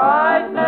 Right now.